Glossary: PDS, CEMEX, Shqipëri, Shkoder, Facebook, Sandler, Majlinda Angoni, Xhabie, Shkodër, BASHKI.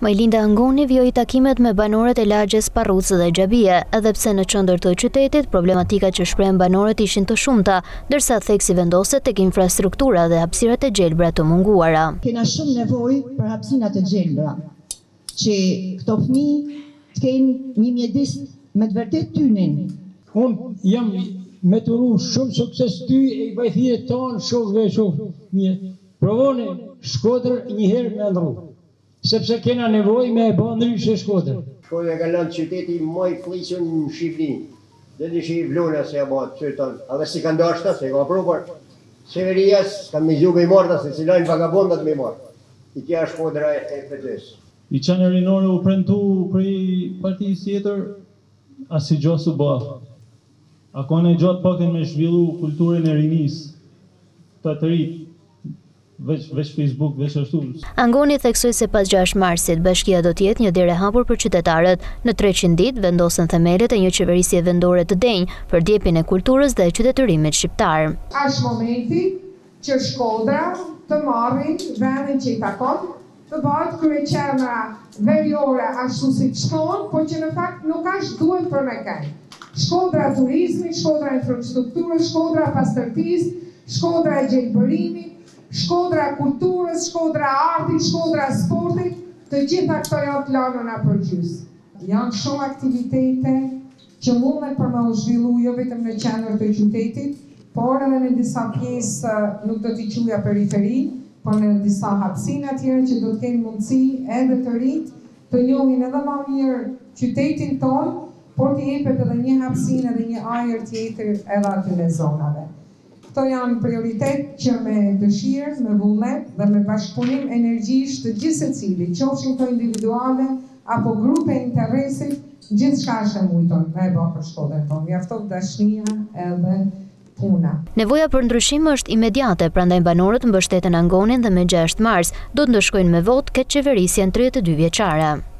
Majlinda Angoni vjoi takimet me banorët e lagjes Parrucë dhe Xhabie, edhe pse në qendër të qytetit problematikat që shprehen banorët ishin të shumta, ndërsa theksi vendoset tek infrastruktura dhe hapësirat e gjelbra të munguara. Kena shumë nevojë për hapësira të gjelbra, që këto fëmijë të kenë një mjedis me të vërtetë tynin. Unë jam me të ru shumë sukses ty e vajfire tonë shokëve shumë. Provone Shkoder një herë me ndru. Sepse kena nevoj me e bën ndryshe Shkodër. Shkodër e ka lënë qyteti më i fllisur në Shqipëri. Dhe në Shqipëri Vlona se e bën qytetin. Edhe si ka ndashta, se ka provuar. Severia ka mëzu me marta se cilën vagabondat me marr. I kia Shkodra e PDS. I çanë rinore u prentu prej partisë tjetër as i gjosu bë. A kanë gjatë pakën me zhvillu kulturën e rinisë. Ta të rit veç Facebook, veç ashtu. Angoni theksoi se pas 6 marsit, bashkia do tjetë një dire hapur për qytetarët. Në 300 ditë vendosen themelet e një qeverisje vendore të denjë për djepin e kulturës dhe qytetërimit shqiptar. Ashtë momenti që Shkodra të marrin vendin që i takon, të bëhet kryeqendra veriore ashtu si të shkon, po që në fakt nuk ashtë duhet për me kaj. Shkodra turizmi, Shkodra infrastrukturë, Shkodra pastërtis, Shkodra e gjelbërimi, Shkodra kulturës, Shkodra artit, Shkodra sportit, të gjitha këto janë planën e përgjysë. Janë shumë aktivitete që mundet për me u zhvillu jo vetëm në qendër të qytetit, por edhe në disa pjesë nuk do t'i quaja periferi, por në disa hapësira tjera që do t'kenë mundësi edhe të rinjtë të njohin edhe më mirë qytetin tonë, por t'i jepet edhe një hapësirë edhe një ajër tjetër edhe aty në zonave. Këto janë prioritet që me dëshirë, me vullnet dhe me bashkëpunim energjisë të gjithë secili, qofshin këto individuale apo grupe interesit, gjithçka është e mujton dhe e bën për Shkodrën tonë. Mjafton dashnia edhe puna. Nevoja për ndryshim është imediate, prandaj banorët mbështeten Angonin dhe me 6 mars do të ndëshkojnë me votë këtë qeverisjen 32 vjeçare.